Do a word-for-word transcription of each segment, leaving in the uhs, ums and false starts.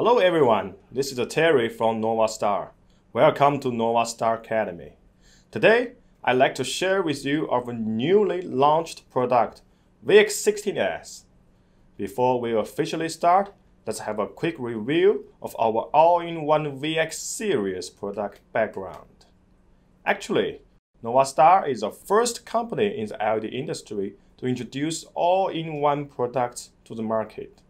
Hello everyone, this is Terry from Novastar. Welcome to Novastar Academy. Today, I'd like to share with you our newly launched product, V X sixteen S. Before we officially start, let's have a quick review of our all-in-one V X series product background. Actually, Novastar is the first company in the L E D industry to introduce all-in-one products to the market.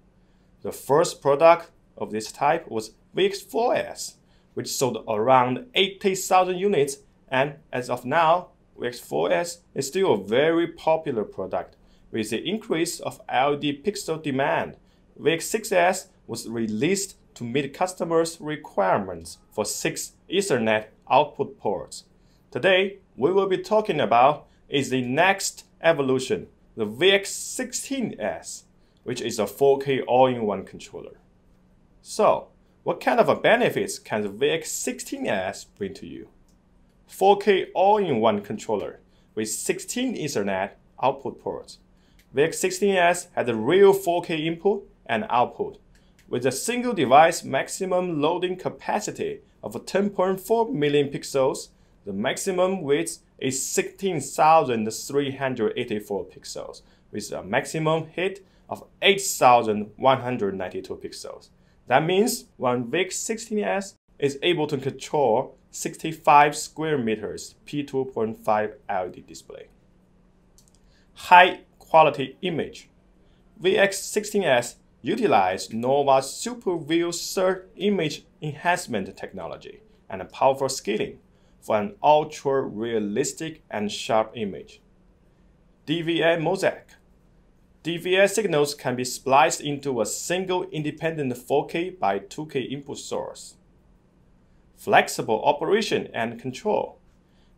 The first product of this type was V X four S, which sold around eighty thousand units, and as of now, V X four S is still a very popular product. With the increase of L E D pixel demand, V X six S was released to meet customers' requirements for six Ethernet output ports. Today, we will be talking about is the next evolution, the V X sixteen S, which is a four K all-in-one controller. So, what kind of benefits can the V X sixteen S bring to you? four K all-in-one controller with sixteen Ethernet output ports. V X sixteen S has a real four K input and output, with a single device maximum loading capacity of ten point four million pixels. The maximum width is sixteen thousand three hundred eighty-four pixels, with a maximum height of eight thousand one hundred ninety-two pixels. That means one V X sixteen S is able to control sixty-five square meters P two point five L E D display. High quality image. V X sixteen S utilized Nova's SuperView third image enhancement technology and a powerful scaling for an ultra realistic and sharp image. D V A Mosaic. D V S signals can be spliced into a single independent four K by two K input source. Flexible operation and control.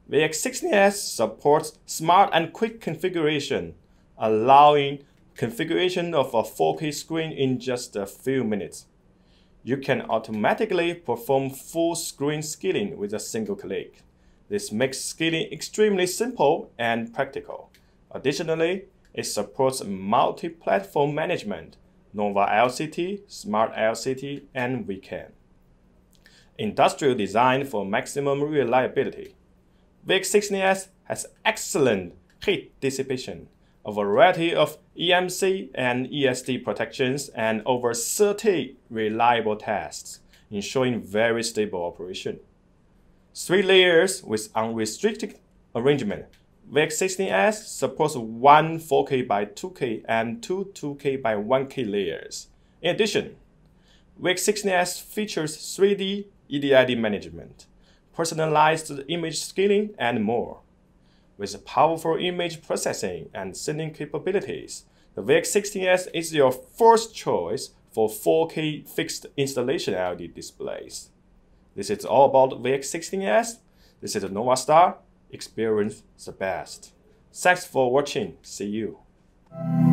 V X sixteen S supports smart and quick configuration, allowing configuration of a four K screen in just a few minutes. You can automatically perform full screen scaling with a single click. This makes scaling extremely simple and practical. Additionally, it supports multi-platform management, Nova L C T, Smart L C T, and V CAN. Industrial design for maximum reliability. V X sixteen S has excellent heat dissipation, a variety of E M C and E S D protections, and over thirty reliable tests, ensuring very stable operation. Three layers with unrestricted arrangement. V X sixteen S supports one four K by two K and two 2K by one K layers. In addition, V X sixteen S features three D E D I D management, personalized image scaling, and more. With powerful image processing and sending capabilities, the V X sixteen S is your first choice for four K fixed installation L E D displays. This is all about V X sixteen S. This is Novastar. Experience the best. Thanks for watching. See you.